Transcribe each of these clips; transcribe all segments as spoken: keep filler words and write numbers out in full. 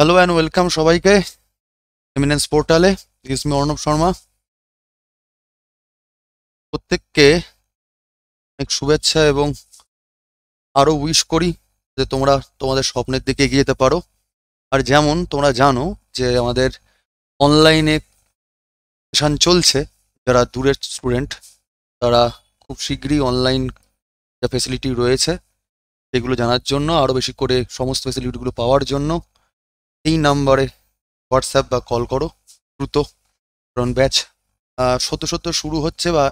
Hello and welcome সবাইকে eminence পোর্টালে। This me Arnab Sharma. প্রত্যেককে অনেক শুভেচ্ছা এবং আরও উইশ করি যে তোমরা তোমাদের স্বপ্নের দিকে এগিয়ে যেতে পারো। আর যেমন তোমরা জানো যে আমাদের অনলাইনে সেশন চলছে, যারা দূরের স্টুডেন্ট তারা খুব শীঘ্রই অনলাইন যা ফেসিলিটি রয়েছে সেগুলো জানার জন্য, আরও বেশি করে সমস্ত ফেসিলিটিগুলো পাওয়ার জন্য এই নাম্বারে হোয়াটসঅ্যাপ বা কল করো দ্রুত। কারণ ব্যাচ সত্য সত্য শুরু হচ্ছে বা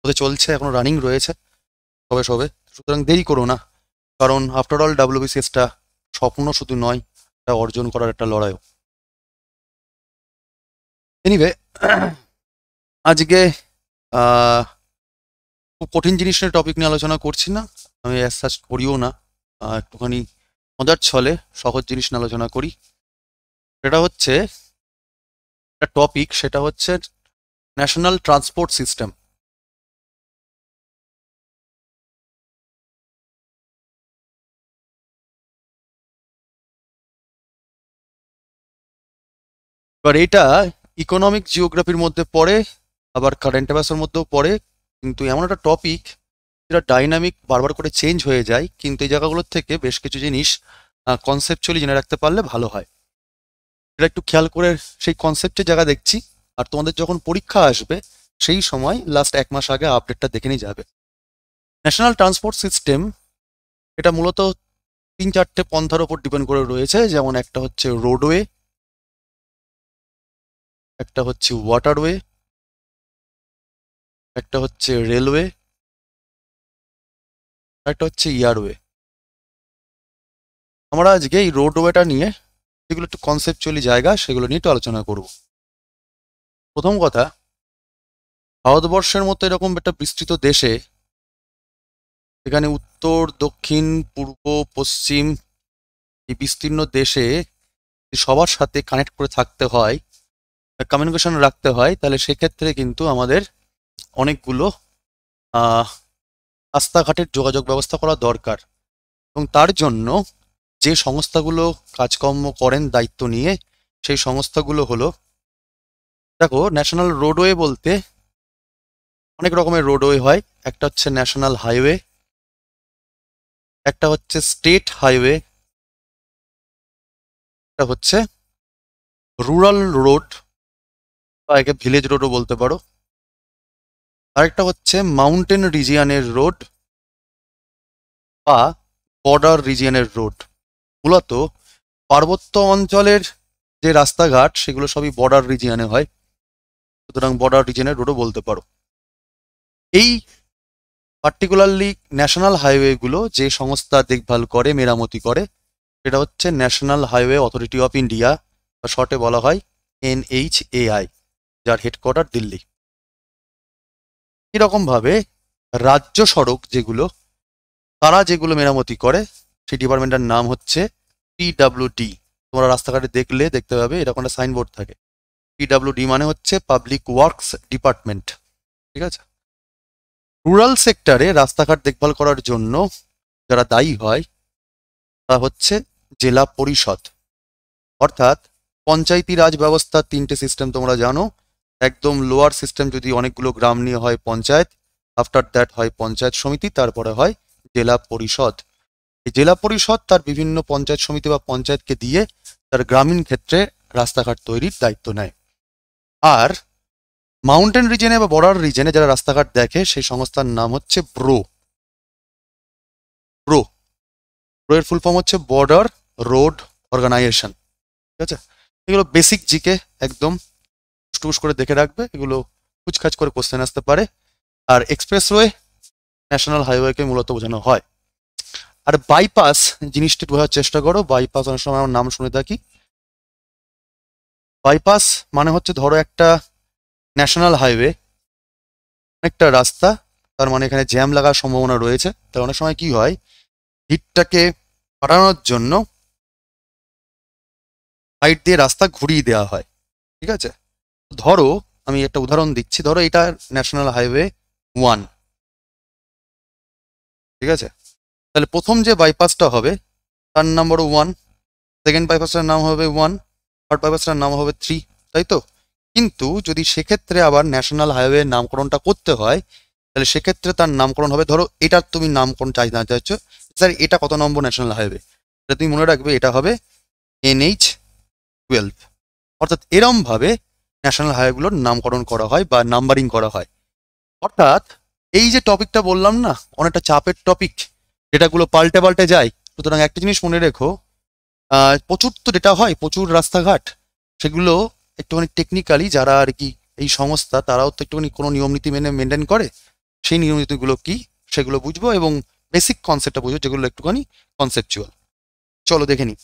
হতে চলছে, এখনও রানিং রয়েছে সবে সবে, সুতরাং দেরি করো না। কারণ আফটার অল ডাব্লিউবিসিএসটা স্বপ্ন শুধু নয়, এটা অর্জন করার একটা লড়াইও। এনিওয়ে, আজকে খুব কঠিন জিনিস নিয়ে টপিক নিয়ে আলোচনা করছি না, আমি অ্যাসাস করিও না, একটুখানি মজার ছলে সহজ জিনিস নিয়ে আলোচনা করি। সেটা হচ্ছে একটা টপিক, সেটা হচ্ছে ন্যাশনাল ট্রান্সপোর্ট সিস্টেম। এবার এটা ইকোনমিক জিওগ্রাফির মধ্যে পড়ে, আবার কারেন্ট অ্যাফেয়ার্সের মধ্যেও পড়ে, কিন্তু এমন একটা টপিক যেটা ডাইনামিক, বারবার করে চেঞ্জ হয়ে যায়। কিন্তু এই জায়গাগুলোর থেকে বেশ কিছু জিনিস কনসেপচুয়ালি জেনে রাখতে পারলে ভালো হয়। এটা একটু খেয়াল করে সেই কনসেপ্টের জায়গা দেখছি, আর তোমাদের যখন পরীক্ষা আসবে সেই সময় লাস্ট এক মাস আগে আপডেটটা দেখে নিয়ে যাবে। ন্যাশনাল ট্রান্সপোর্ট সিস্টেম এটা মূলত তিন চারটে পন্থার ওপর ডিপেন্ড করে রয়েছে। যেমন একটা হচ্ছে রোডওয়ে, একটা হচ্ছে ওয়াটারওয়ে, একটা হচ্ছে রেলওয়ে, একটা হচ্ছে এয়ারওয়ে। আমরা আজকে এই রোডওয়েটা নিয়ে, যেগুলো একটু কনসেপচুয়ালি জায়গা, সেগুলো নিয়ে একটু আলোচনা করব। প্রথম কথা, ভারতবর্ষের মতো এরকম একটা বিস্তৃত দেশে এখানে উত্তর দক্ষিণ পূর্ব পশ্চিম এই বিস্তীর্ণ দেশে সবার সাথে কানেক্ট করে থাকতে হয়, কমিউনিকেশন রাখতে হয়, তাহলে সেক্ষেত্রে কিন্তু আমাদের অনেকগুলো রাস্তাঘাটের যোগাযোগ ব্যবস্থা করা দরকার। এবং তার জন্য যে সংস্থাগুলো কাজকর্ম করেন দায়িত্ব নিয়ে, সেই সংস্থাগুলো হলো, দেখো ন্যাশনাল রোডওয়ে বলতে অনেক রকমের রোডওয়ে হয়। একটা হচ্ছে ন্যাশনাল হাইওয়ে, একটা হচ্ছে স্টেট হাইওয়ে, একটা হচ্ছে রুরাল রোড বা একে ভিলেজ রোডও বলতে পারো, আরেকটা হচ্ছে মাউন্টেন রিজিয়ানের রোড বা বর্ডার রিজিয়ানের রোড। মূলত পার্বত্য অঞ্চলের যে রাস্তাঘাট সেগুলো সবই বর্ডার রিজিয়ানে হয়, সুতরাং বর্ডার রিজিয়ানের রোডও বলতে পারো। এই পার্টিকুলারলি ন্যাশনাল হাইওয়েগুলো যে সংস্থা দেখভাল করে, মেরামতি করে, সেটা হচ্ছে national highway authority of India, বা শর্টে বলা হয় এন এইচ এ আই, যার হেডকোয়ার্টার দিল্লি। এরকমভাবে রাজ্য সড়ক যেগুলো, তারা যেগুলো মেরামতি করে সেই ডিপার্টমেন্টের নাম হচ্ছে পি ডাব্লিউ ডি। তোমরা রাস্তাঘাটে দেখলে দেখতে পাবে এরকম একটা সাইনবোর্ড থাকে, পি ডাব্লিউ ডি মানে হচ্ছে পাবলিক ওয়ার্কস ডিপার্টমেন্ট, ঠিক আছে। রুরাল সেক্টরে রাস্তাঘাট দেখভাল করার জন্য যারা দায়ী হয় তা হচ্ছে জেলা পরিষদ, অর্থাৎ পঞ্চায়েতি রাজ ব্যবস্থার তিনটে সিস্টেম তোমরা জানো। একদম লোয়ার সিস্টেম, যদি অনেকগুলো গ্রাম নিয়ে হয় পঞ্চায়েত, আফটার দ্যাট হয় পঞ্চায়েত সমিতি, তারপরে হয় জেলা পরিষদ। এই জেলা পরিষদ তার বিভিন্ন পঞ্চায়েত সমিতি বা পঞ্চায়েতকে দিয়ে তার গ্রামীণ ক্ষেত্রে রাস্তাঘাট তৈরির দায়িত্ব নেয়। আর মাউন্টেন রিজনে বা বর্ডার রিজনে যারা রাস্তাঘাট দেখে সেই সংস্থার নাম হচ্ছে ব্রো। ব্রো ব্রোয়ের ফুল ফর্ম হচ্ছে বর্ডার রোড অর্গানাইজেশন, ঠিক আছে। এগুলো বেসিক জিকে, একদম টুস করে দেখে রাখবে, এগুলো কুচখাচ করে কোশ্চেন আসতে পারে। আর এক্সপ্রেসওয়ে ন্যাশনাল হাইওয়েকে মূলত বোঝানো হয়। আর বাইপাস জিনিসটি বোঝার চেষ্টা করো, বাইপাস অনেক সময় আমার নাম শুনে থাকি। বাইপাস মানে হচ্ছে ধরো একটা ন্যাশনাল হাইওয়ে, একটা রাস্তা, তার মানে এখানে জ্যাম লাগার সম্ভাবনা রয়েছে, তাই অনেক সময় কি হয়, হিটটাকে পাঠানোর জন্য হাইট দিয়ে রাস্তা ঘুরিয়ে দেওয়া হয়, ঠিক আছে। ধরো আমি একটা উদাহরণ দিচ্ছি, ধরো এটা ন্যাশনাল হাইওয়ে ওয়ান, ঠিক আছে। তাহলে প্রথম যে বাইপাসটা হবে তার নাম্বার ওয়ান, সেকেন্ড পাইপাসটার নাম হবে ওয়ান, থার্ড পাইপাসটার নাম হবে থ্রি, তাই তো? কিন্তু যদি সেক্ষেত্রে আবার ন্যাশনাল হাইওয়ে নামকরণটা করতে হয় তাহলে সেক্ষেত্রে তার নামকরণ হবে, ধরো এটার তুমি নামকরণ চাই না চাইছো স্যার এটা কত নম্বর ন্যাশনাল হাইওয়ে, এটা তুমি মনে রাখবে এটা হবে এনএইচ টুয়েলভ। অর্থাৎ এরমভাবে ন্যাশনাল হাইওয়েগুলোর নামকরণ করা হয় বা নাম্বারিং করা হয়। অর্থাৎ এই যে টপিকটা বললাম না অনেকটা চাপের টপিক, ডেটাগুলো পাল্টে পাল্টে যায়, সুতরাং একটা জিনিস মনে রেখো প্রচুর তো ডেটা হয়, প্রচুর রাস্তাঘাট, সেগুলো একটুখানি টেকনিক্যালি যারা আর কি এই সংস্থা তারাও তো একটুখানি কোনো নিয়মনীতি মেনে মেনটেন করে, সেই নিয়মনীতিগুলো কি সেগুলো বুঝবো এবং বেসিক কনসেপ্টটা বুঝবো যেগুলো একটুখানি কনসেপচুয়াল। চলো দেখে নিই।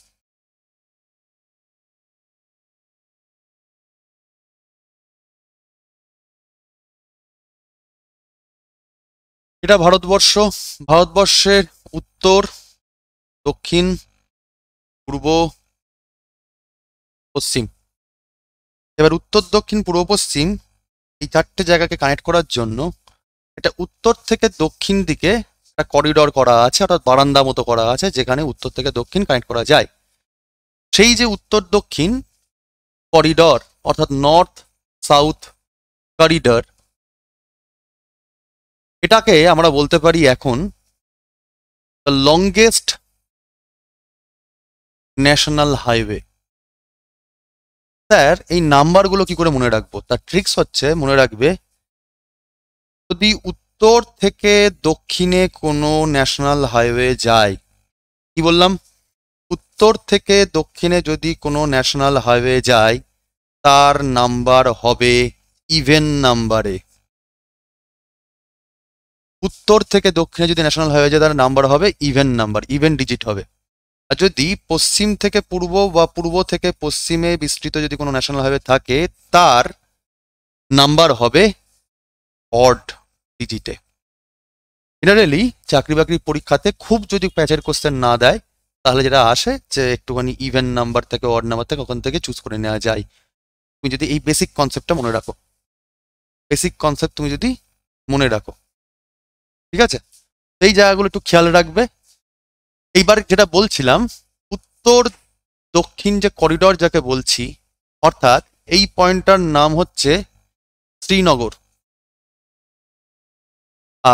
এটা ভারতবর্ষ, ভারতবর্ষের উত্তর, দক্ষিণ, পূর্ব, পশ্চিম। এবার উত্তর দক্ষিণ পূর্ব পশ্চিম এই চারটে জায়গাকে কানেক্ট করার জন্য এটা উত্তর থেকে দক্ষিণ দিকে একটা করিডর করা আছে, অর্থাৎ বারান্দা মতো করা আছে যেখানে উত্তর থেকে দক্ষিণ কানেক্ট করা যায়। সেই যে উত্তর দক্ষিণ করিডর অর্থাৎ নর্থ সাউথ করিডর, এটাকে আমরা বলতে পারি এখন the longest national highway. Sir এই নাম্বারগুলো কি করে মনে রাখবো? তার ট্রিক্স হচ্ছে মনে রাখবে যদি উত্তর থেকে দক্ষিণে কোনো ন্যাশনাল হাইওয়ে যায়, কি বললাম, উত্তর থেকে দক্ষিণে যদি কোনো ন্যাশনাল হাইওয়ে যায় তার নাম্বার হবে ইভেন নাম্বারে। উত্তর থেকে দক্ষিণে যদি ন্যাশনাল হাইওয়ে যায় তার নাম্বার হবে ইভেন নাম্বার, ইভেন ডিজিট হবে। আর যদি পশ্চিম থেকে পূর্ব বা পূর্ব থেকে পশ্চিমে বিস্তৃত যদি কোনো ন্যাশনাল হাইওয়ে থাকে তার নাম্বার হবে অড ডিজিটে। জেনারেলি চাকরি বাকরির পরীক্ষাতে খুব যদি প্যাচের কোশ্চেন না দেয় তাহলে যেটা আসে যে একটুখানি ইভেন নাম্বার থেকে অড নাম্বার থেকে ওখান থেকে চুজ করে নেওয়া যায়। তুমি যদি এই বেসিক কনসেপ্টটা মনে রাখো, বেসিক কনসেপ্ট তুমি যদি মনে রাখো, ঠিক আছে, এই জায়গাগুলো একটু খেয়াল রাখবে। এইবার যেটা বলছিলাম উত্তর দক্ষিণ যে করিডর যাকে বলছি, অর্থাৎ এই পয়েন্টটার নাম হচ্ছে শ্রীনগর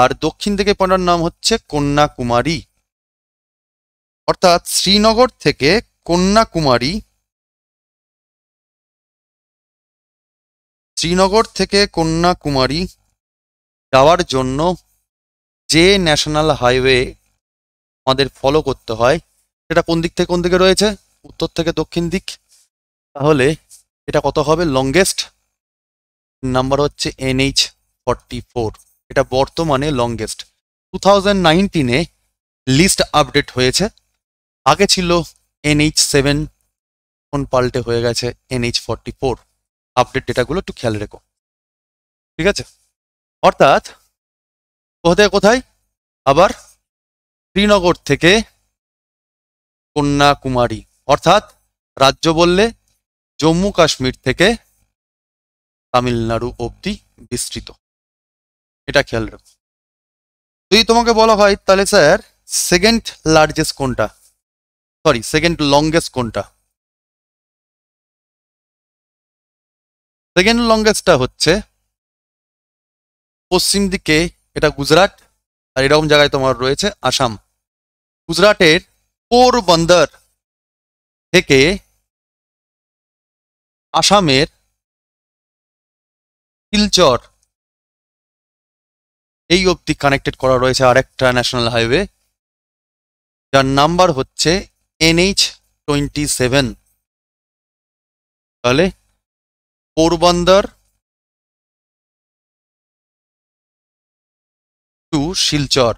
আর দক্ষিণ থেকে পয়েন্টার নাম হচ্ছে কন্যাকুমারী। অর্থাৎ শ্রীনগর থেকে কন্যাকুমারী, শ্রীনগর থেকে কন্যাকুমারী যাওয়ার জন্য যে ন্যাশনাল হাইওয়ে আমাদের ফলো করতে হয় সেটা কোন দিক থেকে কোন দিকে রয়েছে? উত্তর থেকে দক্ষিণ দিক। তাহলে এটা কত হবে? লংগেস্ট নাম্বার হচ্ছে এনএইচ ফর্টি ফোর, এটা বর্তমানে লংগেস্ট। টু থাউজেন্ড নাইনটিনে লিস্ট আপডেট হয়েছে, আগে ছিল এনএইচ সেভেন, এখন পাল্টে হয়ে গেছে এনএইচ ফর্টি ফোর। আপডেট ডেটাগুলো একটু খেয়াল রেখো, ঠিক আছে? অর্থাৎ কোথায় কোথায় আবার শ্রীনগর থেকে কন্যাকুমারী, অর্থাৎ রাজ্য বললে জম্মু কাশ্মীর থেকে তামিলনাড়ু অবধি বিস্তৃত, এটা খেয়াল রাখো। যদি তোমাকে বলা হয় তাহলে স্যার সেকেন্ড লার্জেস্ট কোনটা, সরি সেকেন্ড লংগেস্ট কোনটা, সেকেন্ড লংগেস্টটা হচ্ছে পশ্চিম দিকে এটা গুজরাট আর এরকম জায়গায় তোমার রয়েছে আসাম। গুজরাটের পোরবন্দর থেকে আসামের শিলচর এই অবধি কানেক্টেড করা রয়েছে আরেকটা ন্যাশনাল হাইওয়ে যার নাম্বার হচ্ছে এনএইচ টোয়েন্টি সেভেন। তাহলে পোরবন্দর টু শিলচর,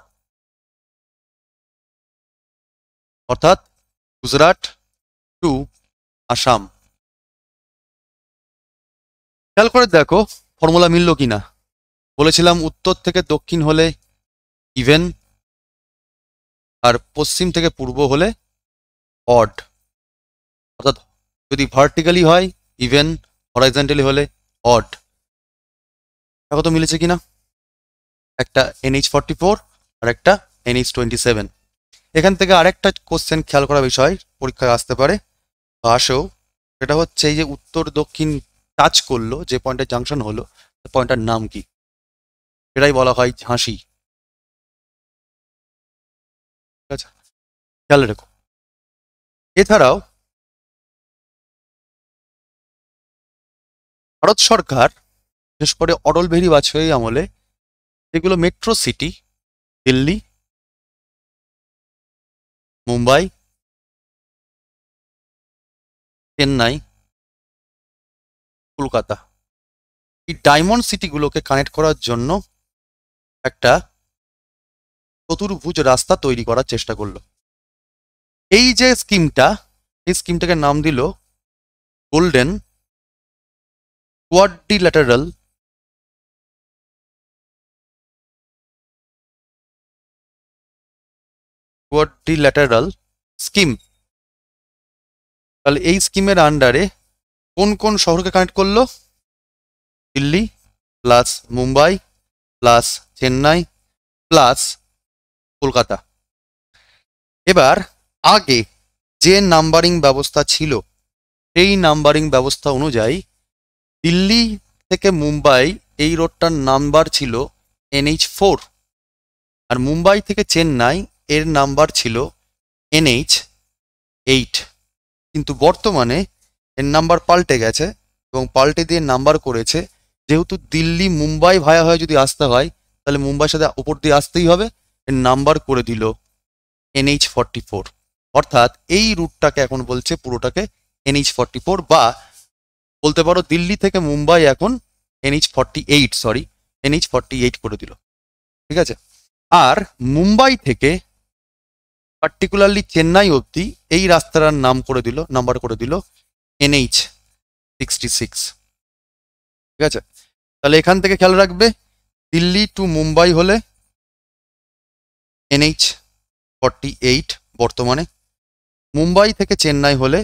অর্থাৎ গুজরাট টু আসাম। খেয়াল করে দেখো ফর্মুলা মিলল কিনা। বলেছিলাম উত্তর থেকে দক্ষিণ হলে ইভেন আর পশ্চিম থেকে পূর্ব হলে অড, অর্থাৎ যদি ভার্টিক্যালি হয় ইভেন, হরাইজন্টালি হলে অড। দেখো তো মিলেছে কিনা, একটা এনএইচ ফর্টি ফোর আর একটা এনএইচ টোয়েন্টি সেভেন। এখান থেকে আরেকটা কোশ্চেন খেয়াল করা বিষয় পরীক্ষায় আসতে পারে, আসো সেটা হচ্ছে এই যে উত্তর দক্ষিণ টাচ করলো যে পয়েন্টে জাংশন হলো পয়েন্টটার নাম কি সেটাই বলা হয় ঝাঁসি। ঠিক আছে, খেয়াল রেখো। এছাড়াও ভারত সরকার বিশেষ করে অটল বিহারী বাজপেয়ী আমলে যেগুলো মেট্রো সিটি দিল্লি মুম্বাই চেন্নাই কলকাতা এই ডায়মন্ড সিটিগুলোকে কানেক্ট করার জন্য একটা চতুর্ভুজ রাস্তা তৈরি করার চেষ্টা করলো। এই যে স্কিমটা এই স্কিমটাকে নাম দিল গোল্ডেন কোয়াড্রিল্যাটারাল কোয়াড্রিল্যাটারাল স্কিম। তাহলে এই স্কিমের আন্ডারে কোন কোন শহরকে কানেক্ট করলো? Delhi plus Mumbai plus Chennai plus Kolkata. এবার আগে যে নাম্বারিং ব্যবস্থা ছিল সেই নাম্বারিং ব্যবস্থা অনুযায়ী দিল্লি থেকে মুম্বাই এই রোডটার নাম্বার ছিল এনএইচ ফোর আর মুম্বাই থেকে চেন্নাই এর নাম্বার ছিল এনএইচ এইট। কিন্তু বর্তমানে এর নাম্বার পাল্টে গেছে এবং পাল্টে দিয়ে নাম্বার করেছে যেহেতু দিল্লি মুম্বাই ভায়া হয়ে যদি আসতে হয় তাহলে মুম্বাইয়ের সাথে উপর দিয়ে আসতেই হবে, এর নাম্বার করে দিল এনএইচ ফর্টি ফোর। অর্থাৎ এই রুটটাকে এখন বলছে পুরোটাকে এনএইচ ফর্টি ফোর বা বলতে পারো দিল্লি থেকে মুম্বাই এখন NH forty eight sorry NH forty eight করে দিল। ঠিক আছে, আর মুম্বাই থেকে পার্টিকুলারলি চেন্নাই অবধি এই রাস্তাটার নাম করে দিল নাম্বার করে দিল এনএইচ সিক্সটি সিক্স। ঠিক আছে, তাহলে এখান থেকে খেয়াল রাখবে দিল্লি টু মুম্বাই হলে এনএইচ ফর্টি এইট বর্তমানে, মুম্বাই থেকে চেন্নাই হলে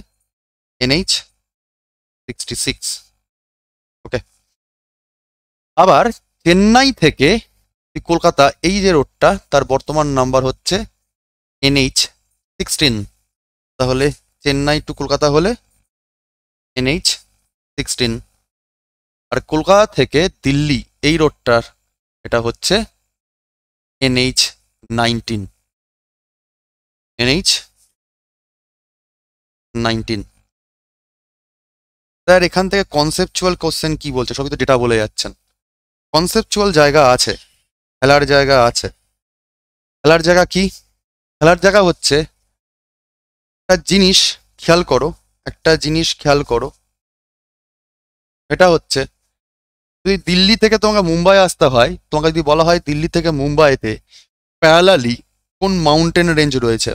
এনএইচ সিক্সটি সিক্স। ওকে, আবার চেন্নাই থেকে কলকাতা এই যে রোডটা তার বর্তমান নাম্বার হচ্ছে এনএইচ সিক্সটিন। তাহলে চেন্নাই টু কলকাতা হলে এনএইচ সিক্সটিন আর কলকাতা থেকে দিল্লি এই রোডটার এটা হচ্ছে NH nineteen NH nineteen. Sir এখান থেকে কনসেপচুয়াল কোশ্চেন কি বলছে? সবই তো ডেটা বলে যাচ্ছেন। কনসেপচুয়াল জায়গা আছে, খেলার জায়গা আছে। খেলার জায়গা কি? খেলার জায়গা হচ্ছে একটা জিনিস খেয়াল করো, একটা জিনিস খেয়াল করো এটা হচ্ছে যদি দিল্লি থেকে তোমাকে মুম্বাই আসতে হয়, তোমাকে যদি বলা হয় দিল্লি থেকে মুম্বাইতে প্যারালালি কোন মাউন্টেন রেঞ্জ রয়েছে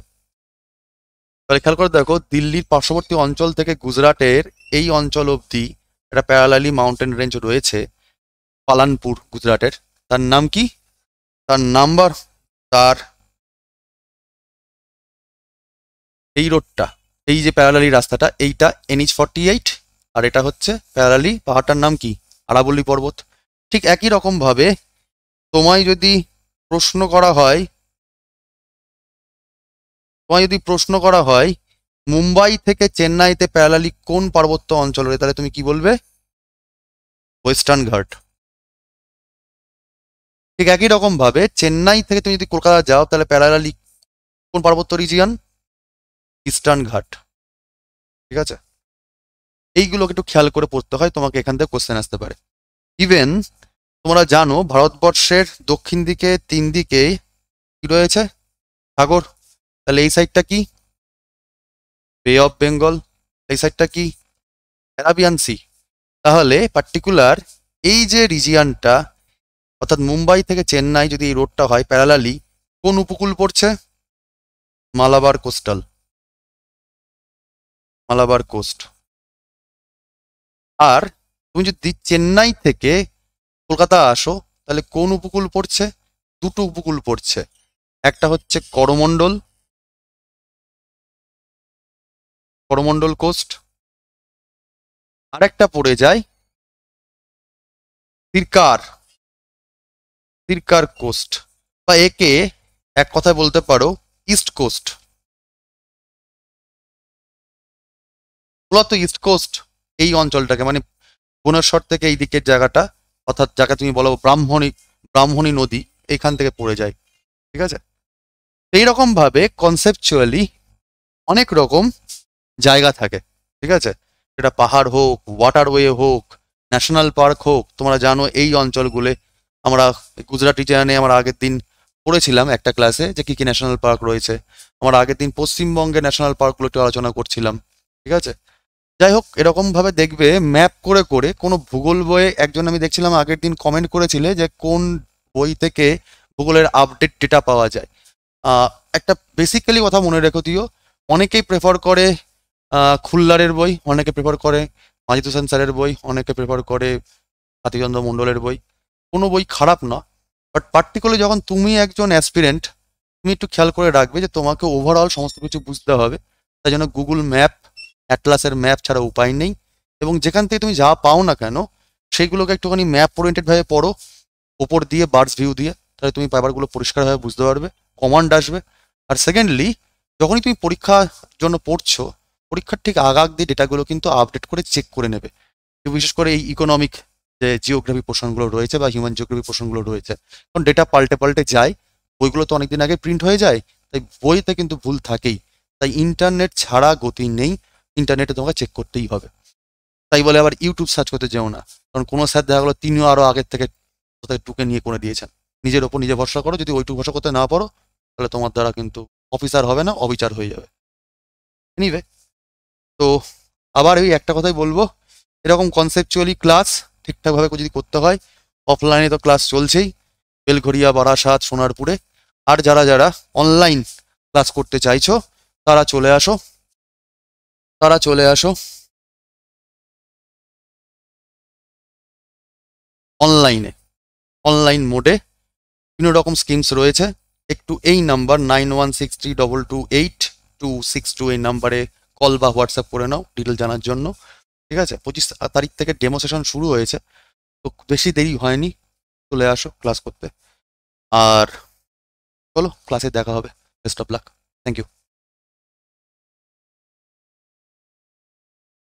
তাহলে খেয়াল করে দেখো দিল্লির পার্শ্ববর্তী অঞ্চল থেকে গুজরাটের এই অঞ্চল অবধি একটা প্যারালালি মাউন্টেন রেঞ্জ রয়েছে পালানপুর গুজরাটের, তার নাম কি? তার নাম্বার তার এই রোডটা এই যে প্যারালালি রাস্তাটা এইটা এনএইচ ফর্টি এইট আর এটা হচ্ছে প্যারালালি পাহাড়টার নাম কি? আরাবল্লী পর্বত। ঠিক একই রকমভাবে তোমায় যদি প্রশ্ন করা হয় তোমায় যদি প্রশ্ন করা হয় মুম্বাই থেকে চেন্নাইতে প্যারালালি কোন পার্বত্য অঞ্চল রয়েছে তাহলে তুমি কি বলবে? ওয়েস্টার্ন ঘাট। ঠিক একই রকমভাবে চেন্নাই থেকে তুমি যদি কলকাতা যাও তাহলে প্যারালালি কোন পার্বত্য রিজিয়ন? ইস্টার্ন ঘাট। ঠিক আছে, এইগুলোকে একটু খেয়াল করে পড়তে হয়, তোমাকে এখান থেকে কোশ্চেন আসতে পারে। ইভেন তোমরা জানো ভারতবর্ষের দক্ষিণ দিকে তিন দিকে কি রয়েছে? সাগর। তাহলে এই সাইডটা কি? বে অফ বেঙ্গল। এই সাইডটা কি? Arabian C. তাহলে পার্টিকুলার এই যে রিজিয়ানটা অর্থাৎ মুম্বাই থেকে চেন্নাই যদি এই রোডটা হয় প্যারালালি কোন উপকূল পড়ছে? Malabar coastal, Malabar coast. আর তুমি যদি চেন্নাই থেকে কলকাতা আসো তাহলে কোন উপকূল পড়ছে? দুটো উপকূল পড়ছে, একটা হচ্ছে করমণ্ডল করমণ্ডল কোস্ট আর একটা পড়ে যায় সিরকার সিরকার কোস্ট বা একে এক কথায় বলতে পারো ইস্ট কোস্ট। মূলত ইস্ট কোস্ট এই অঞ্চলটাকে মানে ভুবনেশ্বর থেকে এই দিকের জায়গাটা অর্থাৎ যাকে তুমি বলো ব্রাহ্মণী ব্রাহ্মণী নদী এইখান থেকে পড়ে যায়, ঠিক আছে। এই রকম ভাবে কনসেপচুয়ালি অনেক রকম জায়গা থাকে, ঠিক আছে, সেটা পাহাড় হোক, ওয়াটারওয়ে হোক, ন্যাশনাল পার্ক হোক। তোমরা জানো এই অঞ্চলগুলো আমরা গুজরাটি চ্যানেলে আমরা আগের দিন পড়েছিলাম একটা ক্লাসে যে কি কি ন্যাশনাল পার্ক রয়েছে। আমরা আগের দিন পশ্চিমবঙ্গে ন্যাশনাল পার্কগুলো একটু আলোচনা করছিলাম, ঠিক আছে। যাই হোক, এরকমভাবে দেখবে ম্যাপ করে করে কোনো ভূগোল বইয়ে একজন আমি দেখছিলাম আগের দিন কমেন্ট করেছিলে যে কোন বই থেকে ভূগোলের আপডেট ডেটা পাওয়া যায়। একটা বেসিক্যালি কথা মনে রেখো দিও, অনেকেই প্রেফার করে খুল্লারের বই, অনেকে প্রেফার করে মাজিদ হোসেন স্যারের বই, অনেকে প্রেফার করে হাতিচন্দ্র মণ্ডলের বই। কোনো বই খারাপ না, বাট পার্টিকুলার যখন তুমি একজন অ্যাসপিরেন্ট তুমি একটু খেয়াল করে রাখবে যে তোমাকে ওভারঅল সমস্ত কিছু বুঝতে হবে। তাই জন্য গুগল ম্যাপ, অ্যাটলাসের ম্যাপ ছাড়া উপায় নেই, এবং যেখান থেকে তুমি যা পাও না কেন সেইগুলোকে একটুখানি ম্যাপ ওরিয়েন্টেডভাবে পড়ো, ওপর দিয়ে বার্ডস ভিউ দিয়ে, তাহলে তুমি ব্যাপারগুলো পরিষ্কারভাবে বুঝতে পারবে, কমান্ড আসবে। আর সেকেন্ডলি, যখনই তুমি পরীক্ষার জন্য পড়ছো, পরীক্ষার ঠিক আগাগ দিয়ে ডেটাগুলো কিন্তু আপডেট করে চেক করে নেবে, বিশেষ করে এই ইকোনমিক যে জিওগ্রাফি পোর্শনগুলো রয়েছে বা হিউম্যান জিওগ্রাফি পোর্শনগুলো রয়েছে, কারণ ডেটা পাল্টে পাল্টে যায়, বইগুলো তো অনেকদিন আগে প্রিন্ট হয়ে যায়, তাই বইতে কিন্তু ভুল থাকেই। তাই ইন্টারনেট ছাড়া গতি নেই, ইন্টারনেটে তোমাকে চেক করতেই হবে। তাই বলে আবার ইউটিউব সার্চ করতে যেও না, কারণ কোনো স্যার দেখা গেলো তিনিও আরও আগের থেকে কোথায় টুকে নিয়ে করে দিয়েছেন। নিজের ওপর নিজে ভরসা করো, যদি ওইটুকু ভরসা করতে না পারো তাহলে তোমার দ্বারা কিন্তু অফিসার হবে না, অবিচার হয়ে যাবে। এনিওয়ে, তো আবার ওই একটা কথাই বলবো, এরকম কনসেপচুয়ালি ক্লাস ঠিকঠাকভাবে যদি করতে হয়, অফলাইনে তো ক্লাস চলছেই বেলঘরিয়া, বারাসাত, সোনারপুরে। আর যারা যারা অনলাইন ক্লাস করতে চাইছো তারা চলে আসো, তারা চলে আসো অনলাইনে। অনলাইন মোডে বিভিন্ন রকম স্কিমস রয়েছে, একটু এই number nine one six three double two eight two six two এই নাম্বারে কল বা হোয়াটসঅ্যাপ করে নাও ডিটেল জানার জন্য, ঠিক আছে। পঁচিশ তারিখ থেকে ডেমো সেশন শুরু হয়েছে, তো বেশি দেরি হয়নি, চলে আসো ক্লাস করতে। আর চলো, ক্লাসে দেখা হবে, best of luck, thank you.